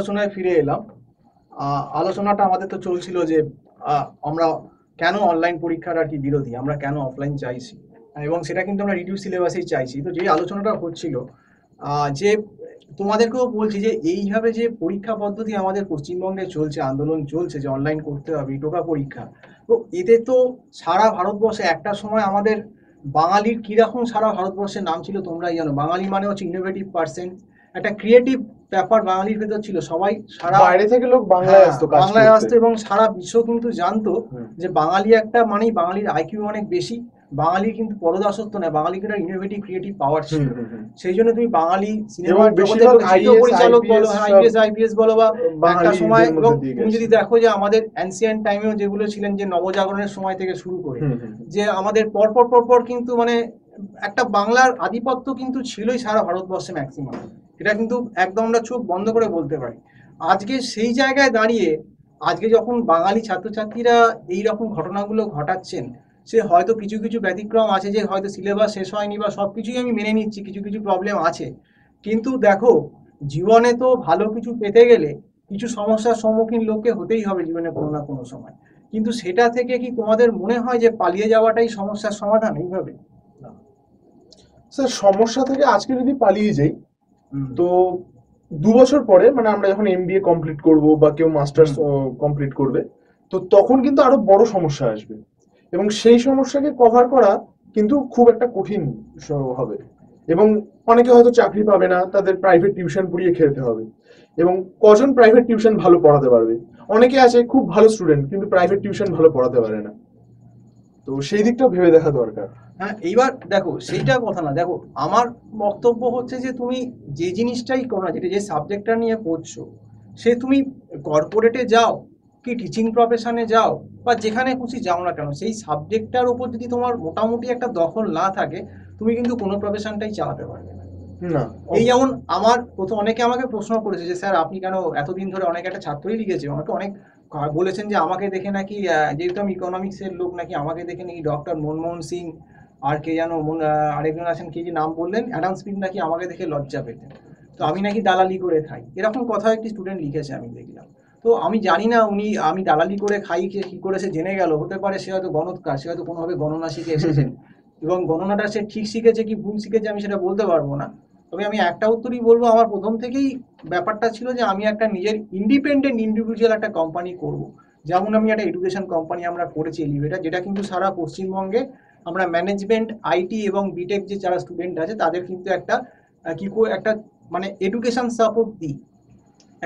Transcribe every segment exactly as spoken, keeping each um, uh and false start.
आलोचनाय फिरे एलाम आलोचनाटा आमादेर तो चलछिलो जे आमरा কেন অনলাইন পরীক্ষার আর কি বিরোধী আমরা কেন অফলাইন চাইছি এবং সেটা কিন্তু আমরা রিডিউস সিলেবাসেই চাইছি। তো যে আলোচনাটা হচ্ছিল যে তোমাদেরকেও বলছি যে এইভাবে যে পরীক্ষা পদ্ধতি আমাদের পশ্চিমবঙ্গে চলছে আন্দোলন চলছে যে অনলাইন করতে হবে টোকা পরীক্ষা, তো এতে তো সারা ভারতবর্ষে একটা সময় আমাদের বাঙালির কীরকম সারা ভারতবর্ষের নাম ছিল তোমরাই জানো। বাঙালি মানে হচ্ছে ইনোভেটিভ পার্সন, একটা ক্রিয়েটিভ ব্যাপার বাঙালির ভেতর ছিল। সবাই সারা বাইরে থেকে লোক বাংলায় আসতো বাংলায় আসতো এবং সারা বিশ্ব কিন্তু জানতো যে বাঙালি একটা মানে বাঙালির আইকিউ অনেক বেশি, বাঙালি কিন্তু পরদাসত্ব নয়, বাঙালির একটা ইনোভেটিভ ক্রিয়েটিভ পাওয়ার ছিল। সেই জন্য তুমি বাঙালি সিনেমা পরিচালক বলো, আইপিএস আইপিএস বলো বা একটা সময় তুমি যদি দেখো যে আমাদের অ্যানসিয়েন্ট টাইমেও যেগুলো ছিলেন যে নবজাগরণের সময় থেকে শুরু করে যে আমাদের পরপর পরপর কিন্তু মানে একটা বাংলার আধিপত্য কিন্তু ছিলই সারা ভারতবর্ষে ম্যাক্সিমাম, এটা কিন্তু একদম আমরা চোখ বন্ধ করে বলতে পারি। আজকে সেই জায়গায় দাঁড়িয়ে আজকে যখন বাঙালি ছাত্রছাত্রীরা এইরকম ঘটনাগুলো ঘটাচ্ছেন, সে হয়তো কিছু কিছু ব্যতিক্রম আছে যে হয়তো সিলেবাস শেষ হয়নি বা সব কিছুই আমি মেনে নিচ্ছি, কিছু কিছু প্রবলেম আছে, কিন্তু দেখো জীবনে তো ভালো কিছু পেতে গেলে কিছু সমস্যার সম্মুখীন লোককে হতেই হবে জীবনে কোনো না কোনো সময়। কিন্তু সেটা থেকে কি তোমাদের মনে হয় যে পালিয়ে যাওয়াটাই সমস্যার সমাধান এইভাবে? স্যার সমস্যা থেকে আজকে যদি পালিয়ে যাই তো দু বছর পরে মানে আমরা যখন এমবিএ কমপ্লিট করব বা কেউ মাস্টার্স কমপ্লিট করবে তো তখন কিন্তু আরো বড় সমস্যা আসবে এবং সেই সমস্যাকে কভার করা কিন্তু খুব একটা কঠিন হবে এবং অনেকে হয়তো চাকরি পাবে না, তাদের প্রাইভেট টিউশন পড়িয়ে খেতে হবে এবং কজন প্রাইভেট টিউশন ভালো পড়াতে পারবে। অনেকে আছে খুব ভালো স্টুডেন্ট কিন্তু প্রাইভেট টিউশন ভালো পড়াতে পারে না, তো সেই দিকটা ভেবে দেখা দরকার। হ্যাঁ এইবার দেখো সেইটা কথা না, দেখো আমার বক্তব্য হচ্ছে যে তুমি যে জিনিসটাই করো না, যেটা যে সাবজেক্টটা নিয়ে পড়ছো সে তুমি কর্পোরেটে যাও কি টিচিং প্রফেশনে যাও বা যেখানে খুশি যাও না কেন, সেই সাবজেক্টটার উপর যদি তোমার মোটামুটি একটা দখল না থাকে তুমি কিন্তু কোনো প্রফেশনটাই চালাতে পারবে না। এই যেমন আমার প্রথম অনেকে আমাকে প্রশ্ন করেছে যে স্যার আপনি কেন এতদিন ধরে অনেক একটা ছাত্রই লিখেছে, আমাকে অনেক বলেছেন যে আমাকে দেখে নাকি যেহেতু আমি ইকোনমিক্সের লোক নাকি আমাকে দেখে নাকি ডক্টর মনমোহন সিং আর কে যেন আরেকজন আছেন কে যে নাম বললেন অ্যাডাম স্মিথ নাকি আমাকে দেখে লজ্জা পেতেন, তো আমি নাকি দালালি করে খাই, এরকম কথা একটি স্টুডেন্ট লিখেছে আমি দেখলাম। তো আমি জানি না উনি আমি দালালি করে খাই কে কী করে সে জেনে গেল, হতে পারে সে হয়তো গণৎকার, সে হয়তো কোনোভাবে গণনা শিখে এসেছেন এবং গণনাটা সে ঠিক শিখেছে কি ভুল শিখেছে আমি সেটা বলতে পারবো না। তবে আমি একটা উত্তরই বলবো, আমার প্রথম থেকেই ব্যাপারটা ছিল যে আমি একটা নিজের ইন্ডিপেন্ডেন্ট ইন্ডিভিজুয়াল একটা কোম্পানি করব। যেমন আমি একটা এডুকেশন কোম্পানি আমরা করেছি এলিভেটা, যেটা কিন্তু সারা পশ্চিমবঙ্গে আমরা ম্যানেজমেন্ট আইটি এবং বিটেক যে যারা স্টুডেন্ট আছে তাদের কিন্তু একটা কি একটা মানে এডুকেশন সাপোর্ট দিই,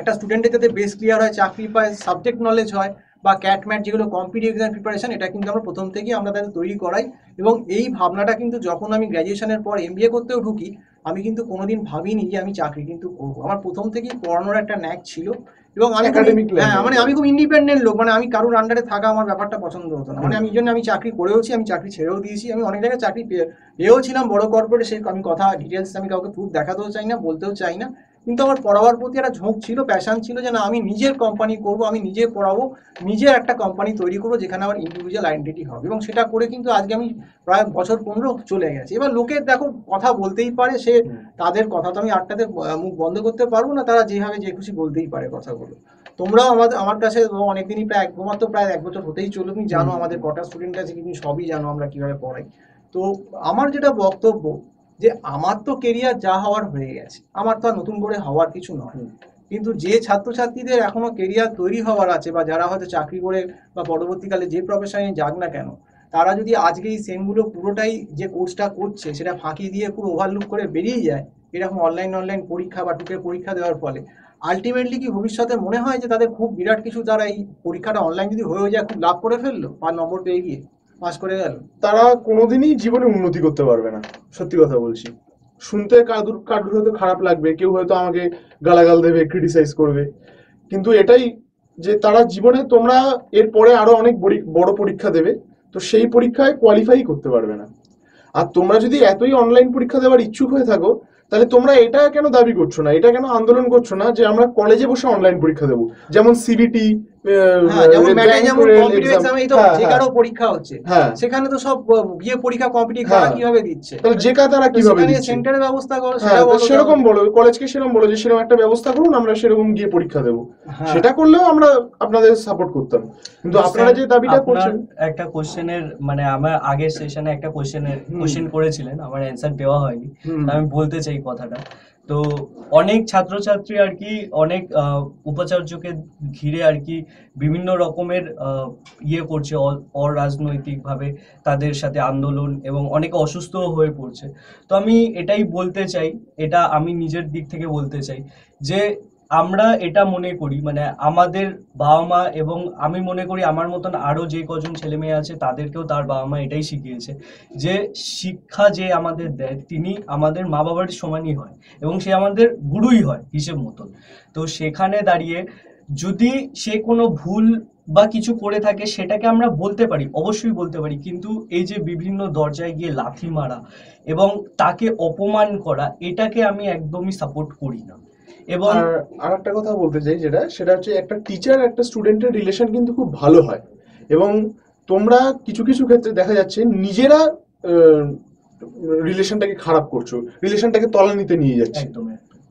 একটা স্টুডেন্টের যাতে বেস ক্লিয়ার হয়, চাকরি পায়, সাবজেক্ট নলেজ হয় বা ক্যাট ম্যাট যেগুলো কম্পিটিটিভ এক্সাম প্রিপারেশন, এটা কিন্তু আমরা প্রথম থেকেই আমরা তাদের তৈরি করাই। এবং এই ভাবনাটা কিন্তু যখন আমি গ্র্যাজুয়েশনের পর এমবিএ করতেও ঢুকি আমি কিন্তু কোনোদিন ভাবিনি যে আমি চাকরি কিন্তু করবো, আমার প্রথম থেকেই পড়ানোর একটা ন্যাক ছিল এবং আমি হ্যাঁ মানে আমি খুব ইন্ডিপেন্ডেন্ট লোক, মানে আমি কারোর আন্ডারে থাকা আমার ব্যাপারটা পছন্দ হতো না, মানে আমি এই জন্য আমি চাকরি করেওছি, আমি চাকরি ছেড়েও দিয়েছি, আমি অনেক জায়গায় চাকরি পেয়েও ছিলাম বড়ো কর্পোরেটে, সে আমি কথা ডিটেলস আমি কাউকে খুব দেখাতেও চাই না বলতেও চাই না, কিন্তু আমার পড়াবার প্রতি একটা ঝোঁক ছিল, প্যাশন ছিল যে না আমি নিজের কোম্পানি করব, আমি নিজে পড়াবো, নিজের একটা কোম্পানি তৈরি করবো যেখানে আমার ইন্ডিভিজুয়াল আইডেন্টিটি হবে এবং সেটা করে কিন্তু আজকে আমি প্রায় বছর পনেরো চলে গেছে। এবার লোকের দেখো কথা বলতেই পারে, সে তাদের কথা তো আমি আটটাতে মুখ বন্ধ করতে পারবো না, তারা যেভাবে যে খুশি বলতেই পারে কথাগুলো। তোমরাও আমাদের আমার কাছে অনেকদিনই প্রায় একমাত্র প্রায় এক বছর হতেই চলো, তুমি জানো আমাদের কটা স্টুডেন্ট আছে কিন্তু সবই জানো আমরা কীভাবে পড়াই। তো আমার যেটা বক্তব্য যে আমার তো কেরিয়ার যা হওয়ার হয়ে গেছে, আমার তো আর নতুন করে হওয়ার কিছু নয়, কিন্তু যে ছাত্রছাত্রীদের এখনো কেরিয়ার তৈরি হওয়ার আছে বা যারা হয়তো চাকরি করে বা পরবর্তীকালে যে প্রফেশনে যাক না কেন তারা যদি আজকে এই সেমগুলো পুরোটাই যে কোর্সটা করছে সেটা ফাঁকি দিয়ে পুরো ওভারলুক করে বেরিয়ে যায় এরকম অনলাইন অনলাইন পরীক্ষা বা টুকে পরীক্ষা দেওয়ার ফলে আলটিমেটলি কি ভবিষ্যতে মনে হয় যে তাদের খুব বিরাট কিছু তারা এই পরীক্ষাটা অনলাইন যদি হয়ে যায় খুব লাভ করে ফেললো বা নম্বর পেয়ে গিয়ে পাস করে গেল, তারা কোনোদিনই জীবনে উন্নতি করতে পারবে না। সত্যি কথা বলছি, শুনতে কারুর কারুর হয়তো খারাপ লাগবে, কেউ হয়তো আমাকে গালাগাল দেবে, ক্রিটিসাইজ করবে, কিন্তু এটাই যে তারা জীবনে তোমরা এরপরে আরো অনেক বড় পরীক্ষা দেবে তো সেই পরীক্ষায় কোয়ালিফাই করতে পারবে না। আর তোমরা যদি এতই অনলাইন পরীক্ষা দেওয়ার ইচ্ছুক হয়ে থাকো তাহলে তোমরা এটা কেন দাবি করছো না, এটা কেন আন্দোলন করছো না যে আমরা কলেজে বসে অনলাইন পরীক্ষা দেবো? যেমন সিবিটি কথাটা তো অনেক ছাত্রছাত্রী আর কি অনেক উপাচার্যকে ঘিরে আর কি বিভিন্ন রকমের ইয়ে করছে অরাজনৈতিকভাবে তাদের সাথে আন্দোলন এবং অনেকে অসুস্থ হয়ে পড়ছে। তো আমি এটাই বলতে চাই, এটা আমি নিজের দিক থেকে বলতে চাই যে আমরা এটা মনে করি মানে আমাদের বাবা মা এবং আমি মনে করি আমার মতন আরও যে কজন ছেলে মেয়ে আছে তাদেরকেও তার বাবা মা এটাই শিখিয়েছে যে শিক্ষা যে আমাদের দেয় তিনি আমাদের মা বাবার সমানই হয় এবং সে আমাদের গুরুই হয় হিসেব মতন। তো সেখানে দাঁড়িয়ে যদি সে কোনো ভুল বা কিছু করে থাকে সেটাকে আমরা বলতে পারি, অবশ্যই বলতে পারি, কিন্তু এই যে বিভিন্ন দরজায় গিয়ে লাথি মারা এবং তাকে অপমান করা এটাকে আমি একদমই সাপোর্ট করি না। এবং আর একটা কথা বলতে চাই যেটা সেটা হচ্ছে একটা টিচার একটা স্টুডেন্টের রিলেশন কিন্তু খুব ভালো হয় এবং তোমরা কিছু কিছু ক্ষেত্রে দেখা যাচ্ছে নিজেরা রিলেশনটাকে খারাপ করছো, রিলেশনটাকে তলানিতে নিয়ে যাচ্ছে। একদম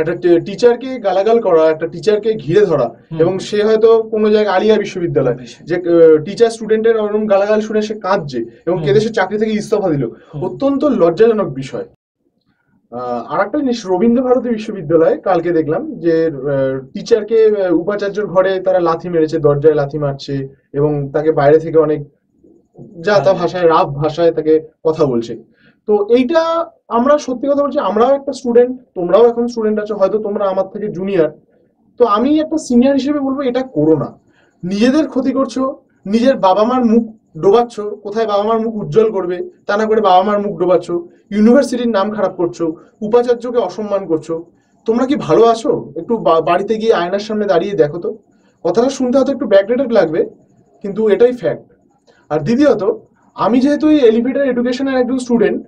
একটা টিচারকে গালাগাল করা, একটা টিচারকে ঘিরে ধরা এবং সে হয়তো কোনো জায়গায় আলিয়া বিশ্ববিদ্যালয় যে টিচার স্টুডেন্টের ওরকম গালাগাল শুনে সে কাঁদছে এবং কেঁদে সে চাকরি থেকে ইস্তফা দিল, অত্যন্ত লজ্জাজনক বিষয়। আর একটা জিনিস, রবীন্দ্রভারতী বিশ্ববিদ্যালয়ে কালকে দেখলাম যে টিচারকে উপাচার্যর ঘরে তারা লাথি মেরেছে, দরজায় লাথি মারছে এবং তাকে বাইরে থেকে অনেক যা তা ভাষায় রাব ভাষায় তাকে কথা বলছে। তো এইটা আমরা সত্যি কথা বলছি, আমরাও একটা স্টুডেন্ট, তোমরাও এখন স্টুডেন্ট আছো, হয়তো তোমরা আমার থেকে জুনিয়র, তো আমি একটা সিনিয়র হিসেবে বলবো এটা করো না। নিজেদের ক্ষতি করছো, নিজের বাবা মার মুখ ডোবাচ্ছ, কোথায় বাবা মার মুখ উজ্জ্বল করবে তা না করে বাবা মার মুখ ডোবাচ্ছ, ইউনিভার্সিটির নাম খারাপ করছো, উপাচার্যকে অসম্মান করছো। তোমরা কি ভালো আছো? একটু বাড়িতে গিয়ে আয়নার সামনে দাঁড়িয়ে দেখো তো। কথাটা শুনতে হয়তো একটু ব্যাকডেটেড লাগবে কিন্তু এটাই ফ্যাক্ট। আর দ্বিতীয়ত, আমি যেহেতু এই এলিভেটর এডুকেশনের একজন স্টুডেন্ট,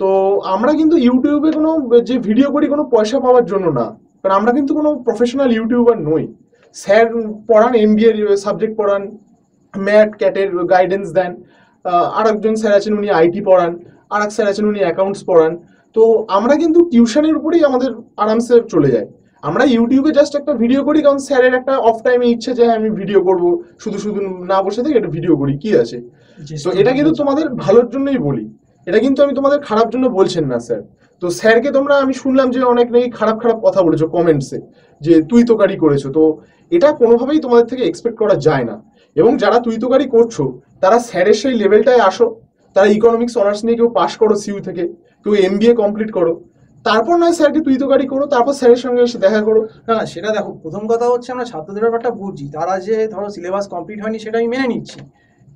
তো আমরা কিন্তু ইউটিউবে কোনো যে ভিডিও করি কোনো পয়সা পাওয়ার জন্য না, কারণ আমরা কিন্তু কোনো প্রফেশনাল ইউটিউবার নই। স্যার পড়ান, এম বি এর সাবজেক্ট পড়ান, ম্যাট ক্যাটের গাইডেন্স দেন, আর একজন স্যার আছেন উনি আইটি পড়ান, আর এক স্যার আছেন উনি অ্যাকাউন্টস পড়ান। তো আমরা কিন্তু টিউশনের উপরেই আমাদের আরামসে চলে যায়। আমরা ইউটিউবে জাস্ট একটা ভিডিও করি কারণ স্যারের একটা অফ টাইমে ইচ্ছে যে আমি ভিডিও করব, শুধু শুধু না বসে থেকে একটা ভিডিও করি, কি আছে। তো এটা কিন্তু তোমাদের ভালোর জন্যই বলি, এটা কিন্তু আমি তোমাদের খারাপ জন্য বলছেন না স্যার। তো স্যারকে তোমরা, আমি শুনলাম যে অনেক নাকি খারাপ খারাপ কথা বলেছো কমেন্টসে, যে তুই তোকারি করেছো। তো এটা কোনোভাবেই তোমাদের থেকে এক্সপেক্ট করা যায় না। এবং যারা তুই তোকারি করছো তারা স্যারের সেই লেভেলটায় আসো, তারা ইকোনমিক্স অনার্স নিয়ে কেউ পাস করো সিইউ থেকে, কেউ এম বি এ কমপ্লিট করো, তারপর নয় স্যারকে তুই তোকারি করো, তারপর স্যারের সঙ্গে এসে দেখা করো। না সেটা দেখো, প্রথম কথা হচ্ছে আমরা ছাত্রদের ব্যাপারটা বুঝি, তারা যে ধরো সিলেবাস কমপ্লিট হয়নি সেটা আমি মেনে নিচ্ছি,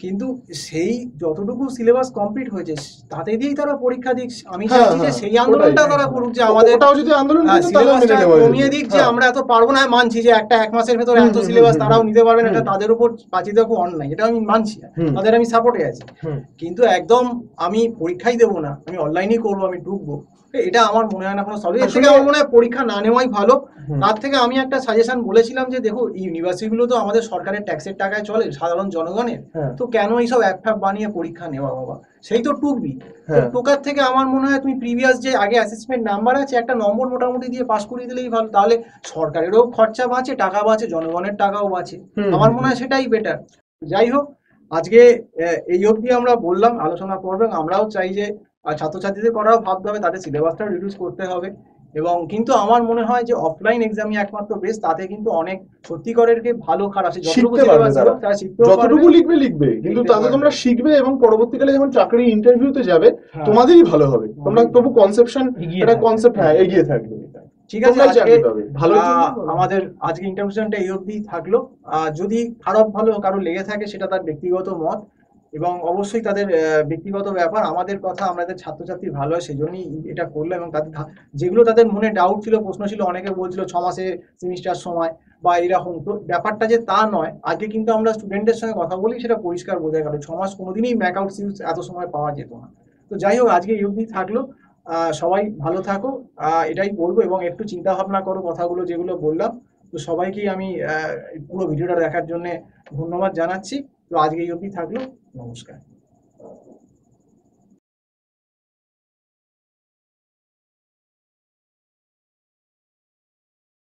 কিন্তু সেই যতটুকু সিলেবাস কমপ্লিট হয়েছে তাতে দিয়েই তারা পরীক্ষা দিক। আমি চাইছি যে সেই আন্দোলনটা তারা করুক, যে আমাদের সিলেবাসটা কমিয়ে দিক, যে আমরা এত পারবো না মানছি, যে একটা এক মাসের ভেতরে এত সিলেবাস তারাও নিতে পারবে না, এটা তাদের উপর পাঁচিয়ে দেওয়া খুব অন্যায়, এটা আমি মানছি, তাদের আমি সাপোর্টে আছি। কিন্তু একদম আমি পরীক্ষাই দেবো না, আমি অনলাইনই করবো, আমি ঢুকবো, এটা আমার মনে হয় না কোনো সলিউশন। এর থেকে আমার মনে হয় পরীক্ষা না নেওয়াই ভালো। তার থেকে আমি একটা সাজেশন বলেছিলাম যে দেখো, ইউনিভার্সিটিগুলো তো আমাদের সরকারের ট্যাক্সের টাকায় চলে, সাধারণ জনগণের, তো কেন এইসব অ্যাপ ফ্যাপ বানিয়ে পরীক্ষা নেওয়া বাবা? সেই তো টুকবি, টোকার থেকে আমার মনে হয় তুমি প্রিভিয়াস যে আগে অ্যাসেসমেন্ট নাম্বার আছে একটা নম্বর মোটামুটি দিয়ে পাস করিয়ে দিলেই ভালো, তাহলে সরকারেরও খরচা বাঁচে, টাকা বাঁচে, জনগণের টাকাও বাঁচে। আমার মনে হয় সেটাই বেটার। যাই হোক, আজকে এই অবধি আমরা বললাম, আলোচনা করবেন। আমরাও চাই যে আর ছাত্রছাত্রীদের করাও ভাবতে হবে, তাদের সিলেবাসটা রিডিউস করতে হবে। এবং কিন্তু আমার মনে হয় যে অফলাইন এক্সামই একমাত্র বেস্ট, তাতে কিন্তু অনেক সত্যিকারের ভালো খারাপ আছে, যতটুকু লিখবে লিখবে, কিন্তু তাতে তোমরা শিখবে এবং পরবর্তীকালে যখন চাকরি ইন্টারভিউতে যাবে তোমাদেরই ভালো হবে, তোমরা তবু কনসেপশন এটা কনসেপ্ট এগিয়ে থাকবে। ঠিক আছে, আজকে আমাদের আজকে ইন্টারভিউশনটা এই অবধি থাকলো। যদি খারাপ ভালো কারো লেগে থাকে সেটা তার ব্যক্তিগত মত এবং অবশ্যই তাদের ব্যক্তিগত ব্যাপার। আমাদের কথা, আমাদের ছাত্রছাত্রী ভালো হয় সেই জন্যই এটা করলো, এবং তাদের যেগুলো তাদের মনে ডাউট ছিল, প্রশ্ন ছিল, অনেকে বলছিল ছ মাসে সেমিস্টার সময় বা এরকম, তো ব্যাপারটা যে তা নয়। আজকে কিন্তু আমরা স্টুডেন্টদের সঙ্গে কথা বলি, সেটা পরিষ্কার বোঝা গেল ছ মাস কোনোদিনই ম্যাক আউট সিউজ এত সময় পাওয়া যেত না। তো যাই হোক, আজকে এই অবধি থাকলো। সবাই ভালো থাকো এটাই বলবো, এবং একটু চিন্তা ভাবনা করো কথাগুলো যেগুলো বললাম। तो सबाइके आमी पुरो भिडियोटा देखार जन्य धन्यवाद जानाच्छि। तो आजके एई अब्दि थाकलो, नमस्कार।